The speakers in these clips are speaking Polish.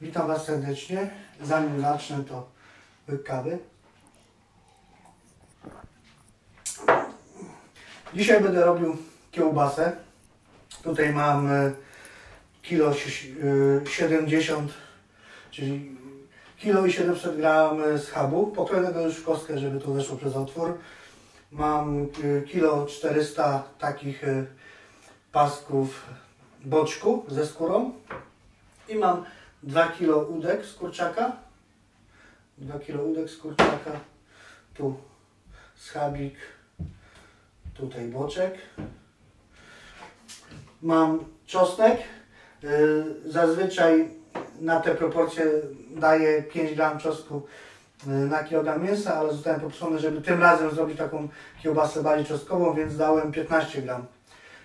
Witam Was serdecznie. Zanim zacznę, to łyk kawy. Dzisiaj będę robił kiełbasę. Tutaj mam 1,70 kg, czyli 1,7 kg schabu, pokrojonego już w kostkę, żeby to weszło przez otwór. Mam 1,4 kg takich pasków boczku ze skórą i mam 2 kg udek z kurczaka, 2 kg udek z kurczaka, tu schabik, tutaj boczek. Mam czosnek, zazwyczaj na te proporcje daję 5 gram czosnku na kilogram mięsa, ale zostałem poproszony, żeby tym razem zrobić taką kiełbasę bardziej czosnkową, więc dałem 15 gram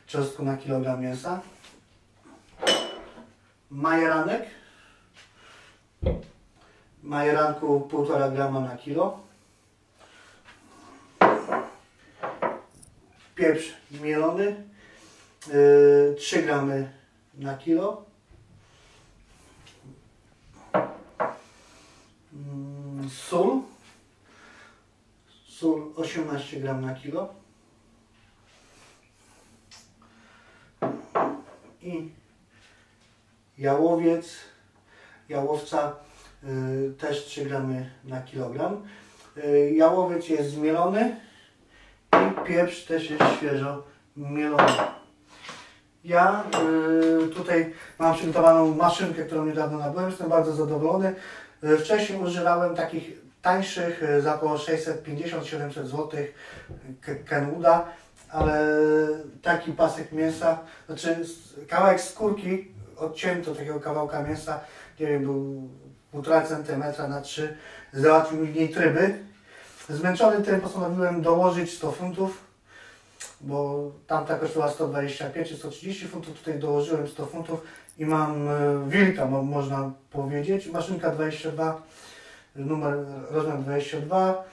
czosnku na kilogram mięsa. Majeranek. Majeranku 1,5 grama na kilo. Pieprz mielony 3 gramy na kilo. Sól 18 gram na kilo. I jałowca też 3 gramy na kilogram. Jałowiec jest zmielony i pieprz też jest świeżo mielony. Ja tutaj mam przygotowaną maszynkę, którą niedawno nabyłem. Jestem bardzo zadowolony. Wcześniej używałem takich tańszych za około 650-700 zł Kenwooda, ale taki pasek mięsa, znaczy kawałek skórki odcięto takiego kawałka mięsa, nie wiem, był 1,5 cm na 3, załatwił mi w niej tryby. Zmęczony tym postanowiłem dołożyć 100 funtów, bo tamta kosztowała 125 czy 130 funtów, tutaj dołożyłem 100 funtów i mam wilka, można powiedzieć. Maszynka 22, rozmiar 22.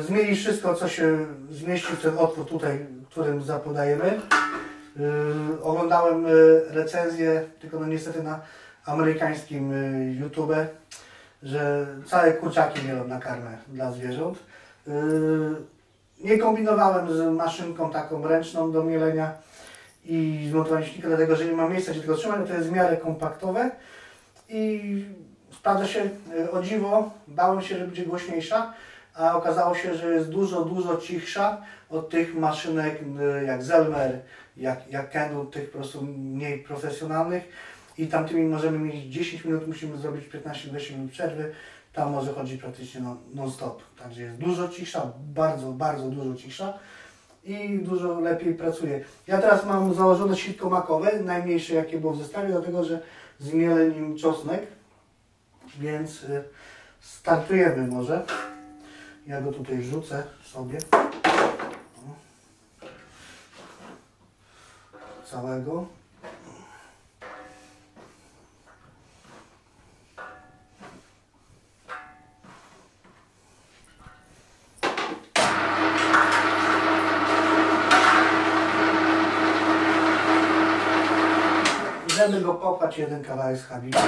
Zmieni wszystko, co się zmieści w ten otwór tutaj, którym zapodajemy. Oglądałem recenzję, tylko no niestety na amerykańskim YouTube, że całe kurczaki mielą na karmę dla zwierząt. Nie kombinowałem z maszynką taką ręczną do mielenia i zmontowania silnika, dlatego że nie ma miejsca, gdzie tego trzymać, to jest w miarę kompaktowe i sprawdza się. O dziwo, bałem się, że będzie głośniejsza, a okazało się, że jest dużo cichsza od tych maszynek jak Zellmer, jak Kendon, tych po prostu mniej profesjonalnych, i tamtymi możemy mieć 10 minut, musimy zrobić 15-20 minut przerwy, tam może chodzić praktycznie non-stop, także jest dużo cichsza, bardzo dużo cichsza i dużo lepiej pracuje. Ja teraz mam założone sitko makowe, najmniejsze jakie było w zestawie, dlatego że zmielę nim czosnek, więc startujemy może. Ja go tutaj rzucę sobie. Całego. Żeby go popatrz, jeden kawałek schabika.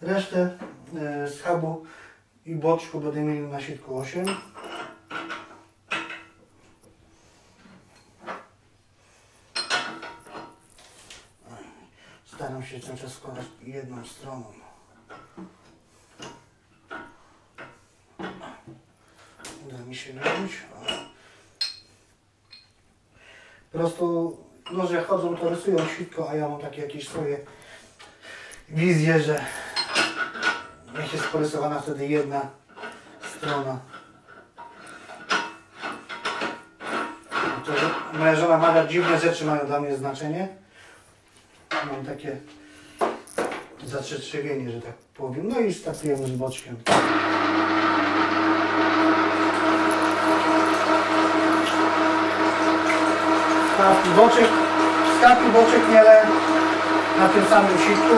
Resztę schabu i boczku będę mieli na sitku 8. Staram się cały czas składać jedną stroną. powinni się nabić. Po prostu noże jak chodzą, to rysują świtko, a ja mam takie jakieś swoje wizje, że jak jest porysowana wtedy jedna strona. To, moja żona ma dziwne rzeczy, mają dla mnie znaczenie. Mam takie zatrzeczenie, że tak powiem. No i startujemy z boczkiem. Ostatni boczek mielę na tym samym sitku.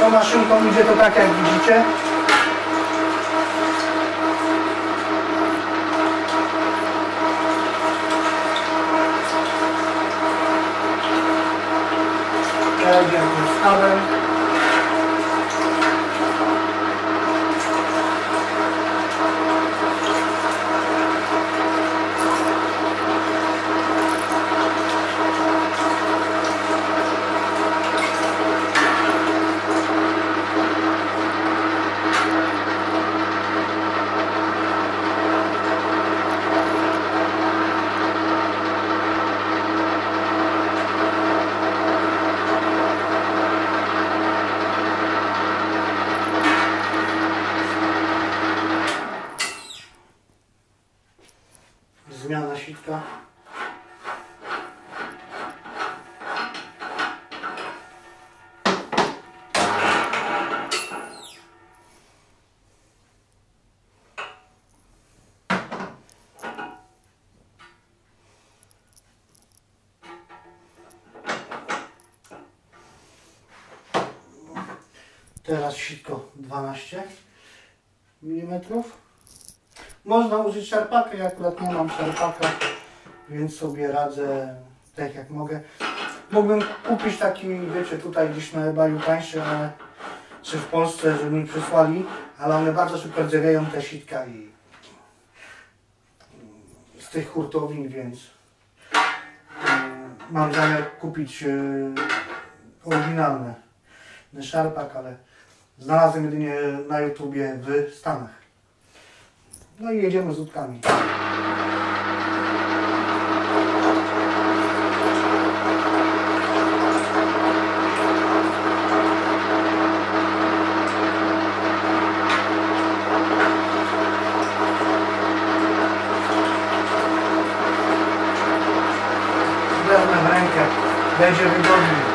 Tą maszynką idzie to tak, jak widzicie. Ja idę tym stawem. Zmiana sitka. Teraz sitko 12 mm. Można użyć szarpaka, ja akurat nie mam szarpaka, więc sobie radzę tak jak mogę. Mógłbym kupić taki, wiecie, tutaj gdzieś na eBayu tańszy, ale, czy w Polsce, żeby mi przysłali, ale one bardzo szybko rdzewieją te sitka i z tych hurtowin, więc mam zamiar kupić oryginalny szarpak, ale znalazłem jedynie na YouTubie w Stanach. No i jedziemy z łódkami. Wezmę w rękę, będzie wygodniej.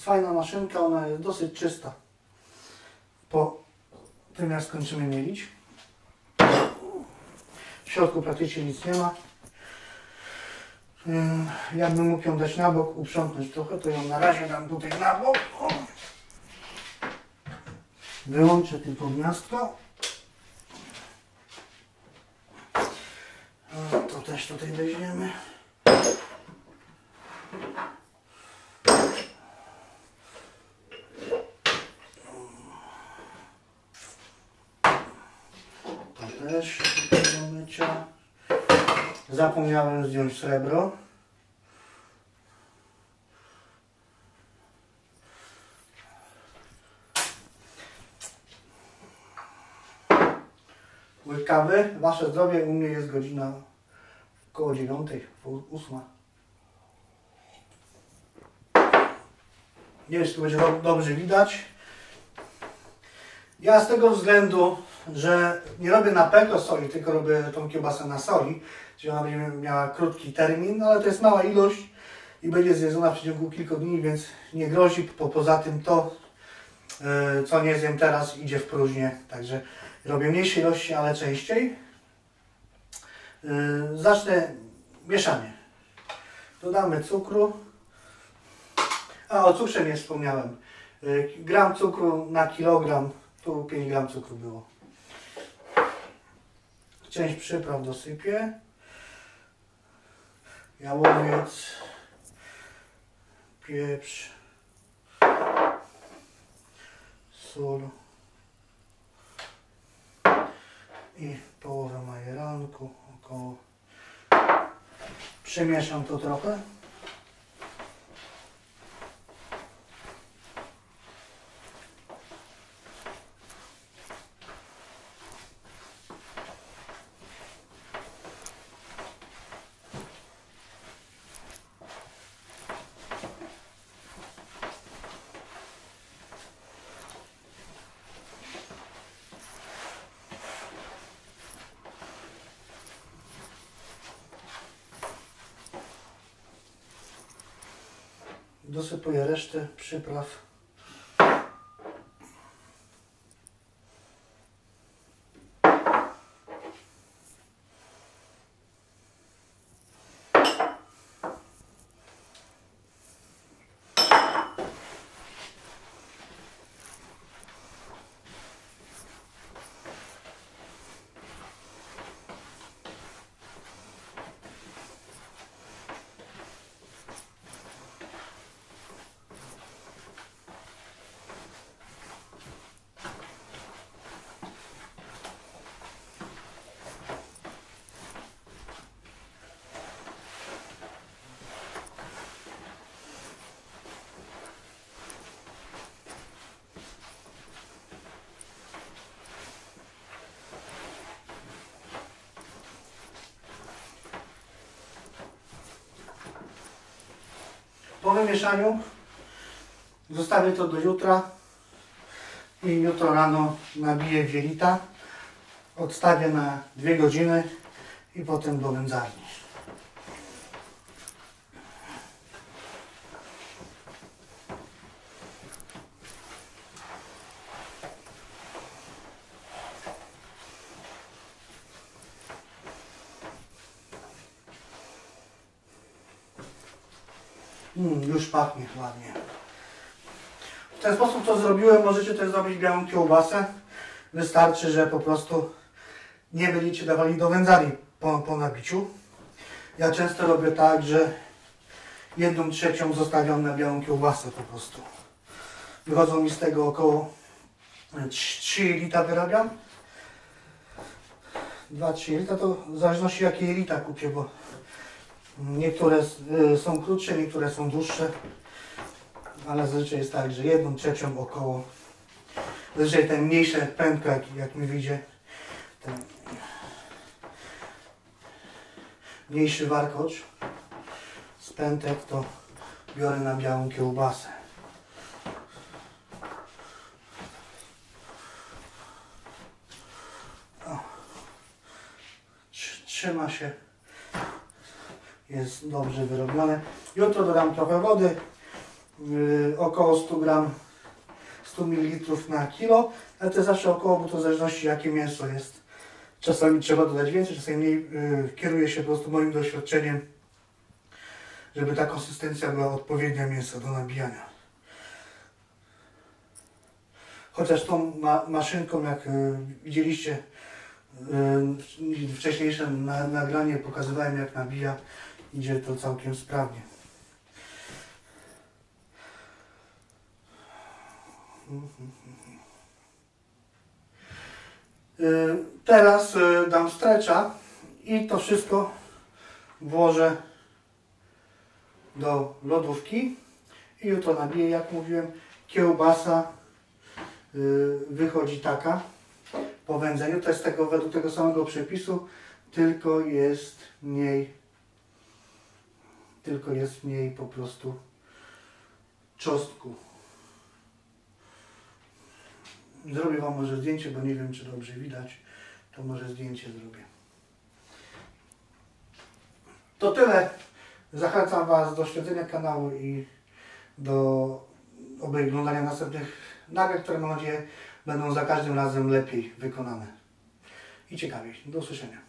Fajna maszynka, ona jest dosyć czysta. Po tym jak skończymy mielić. W środku praktycznie nic nie ma. Ja bym mógł ją dać na bok, uprzątnąć trochę, to ją na razie dam tutaj na bok. Wyłączę tylko gniazdko. też tutaj weźmiemy. To też do mycia. Zapomniałem zdjąć srebro. Łykawy, wasze zdrowie, u mnie jest godzina około 9, 8. Nie wiem, czy to będzie dobrze widać. Ja z tego względu, że nie robię na peko soli, tylko robię tą kiełbasę na soli, czyli ona będzie miała krótki termin, ale to jest mała ilość i będzie zjedzona w przeciągu kilku dni, więc nie grozi. Poza tym to, co nie zjem teraz, idzie w próżnię, także robię mniejsze ilości, ale częściej. Zacznę mieszanie. Dodamy cukru. A, o cukrze nie wspomniałem. Gram cukru na kilogram, tu 5 gram cukru było. Część przypraw dosypię. Jałowiec, pieprz, sól. I połowę majeranku, około. Przemieszam to trochę. Dosypuję resztę przypraw. Po wymieszaniu zostawię to do jutra i jutro rano nabiję wielita, odstawię na 2 godziny i potem do wędzarni. Już pachnie ładnie. W ten sposób co zrobiłem, możecie też zrobić białą kiełbasę. Wystarczy, że po prostu nie będziecie dawali do wędzarni po nabiciu. Ja często robię tak, że 1/3 zostawiam na białą kiełbasę po prostu. Wychodzą mi z tego około 3 jelita wyrabiam. 2-3 jelita, to w zależności jakie jelita kupię, bo niektóre są krótsze, niektóre są dłuższe, ale zazwyczaj jest tak, że 1/3 około, zazwyczaj te mniejsze pępka, jak mi wyjdzie, ten mniejszy warkocz z pętek, to biorę na białą kiełbasę. O. Trzyma się. Jest dobrze wyrobione. Jutro dodam trochę wody, około 100 ml na kilo, ale to zawsze około, bo to w zależności jakie mięso jest. Czasami trzeba dodać więcej, czasami mniej. Kieruję się po prostu moim doświadczeniem, żeby ta konsystencja była odpowiednia mięsa do nabijania. Chociaż tą maszynką, jak widzieliście, wcześniejszym nagraniu pokazywałem, jak nabija. Idzie to całkiem sprawnie. Teraz dam stretcha i to wszystko włożę do lodówki i jutro nabiję, jak mówiłem. Kiełbasa wychodzi taka po wędzeniu, to jest tego, według tego samego przepisu, tylko jest mniej po prostu czosnku. Zrobię wam może zdjęcie, bo nie wiem, czy dobrze widać, to może zdjęcie zrobię. To tyle. Zachęcam was do śledzenia kanału i do oglądania następnych nagrań, które mam nadzieję będą za każdym razem lepiej wykonane i ciekawiej. Do usłyszenia.